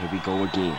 Here we go again.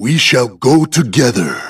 We shall go together.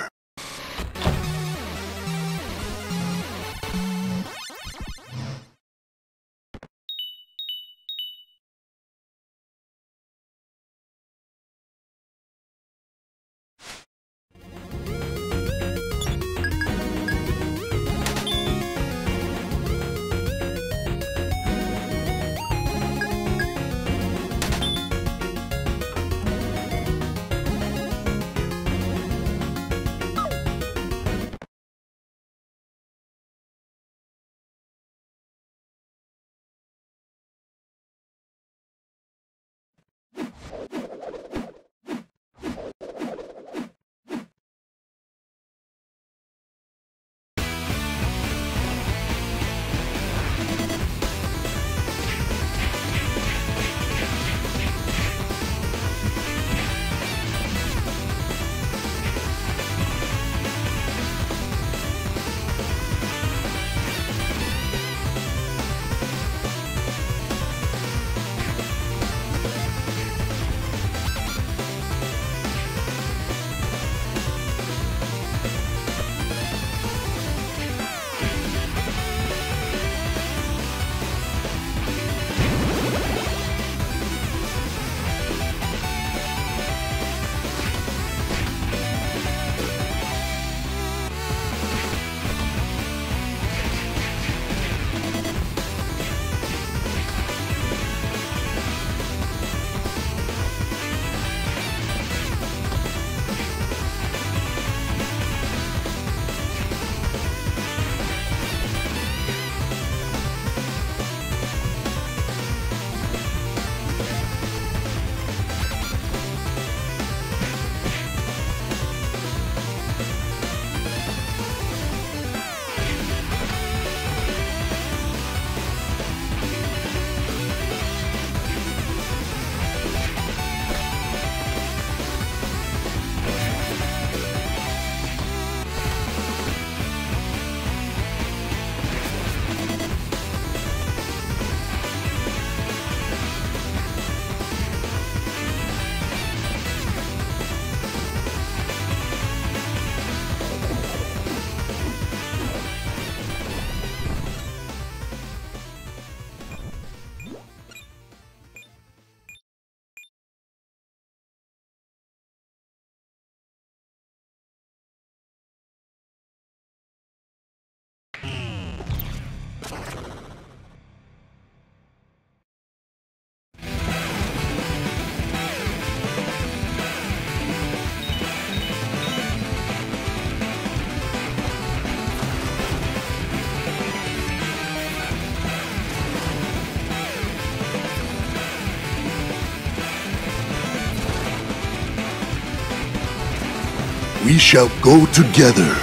We shall go together.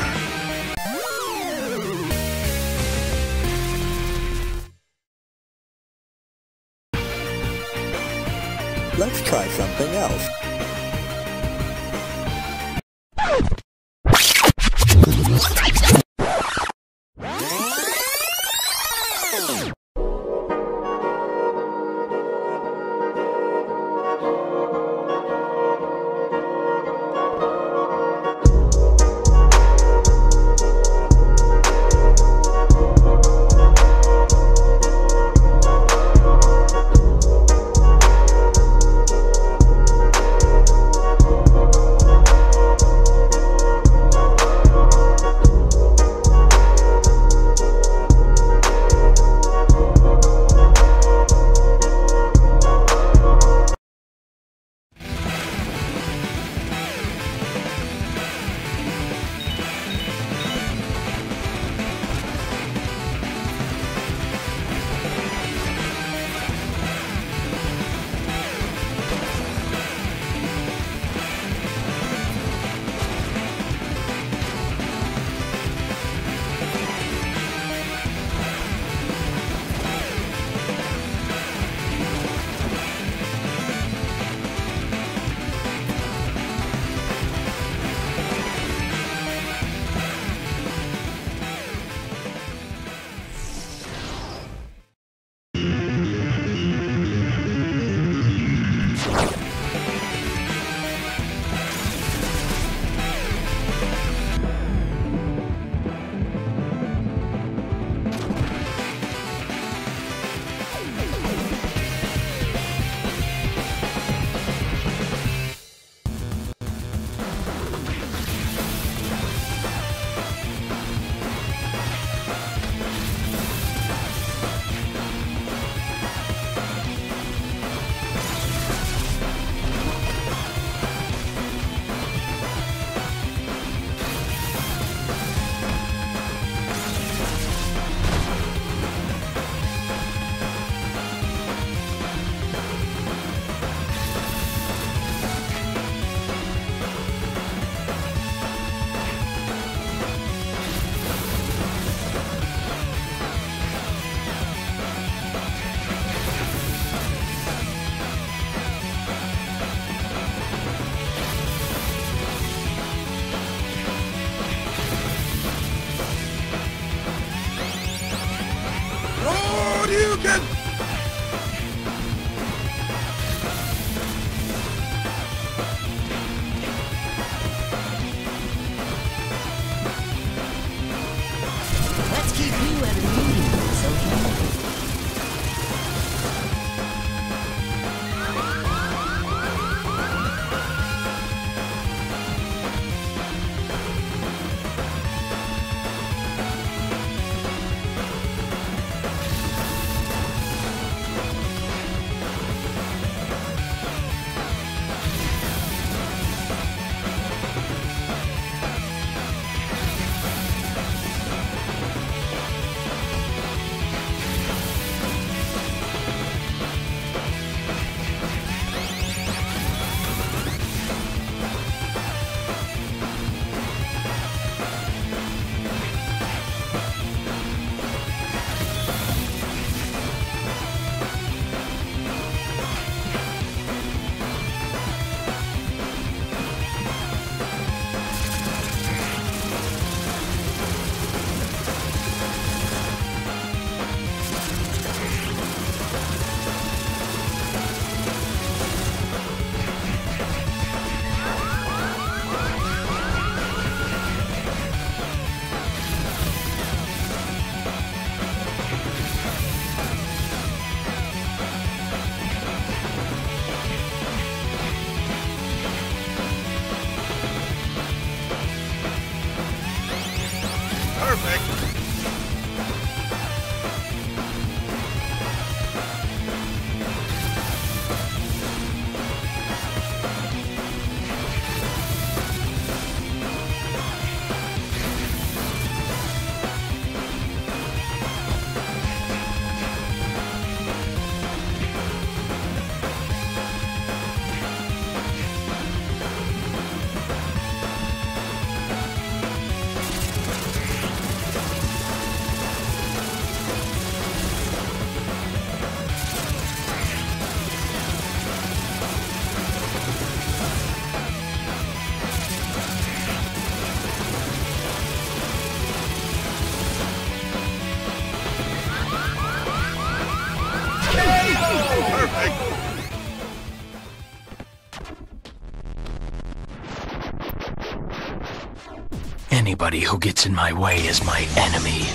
Let's try something else. Anybody who gets in my way is my enemy.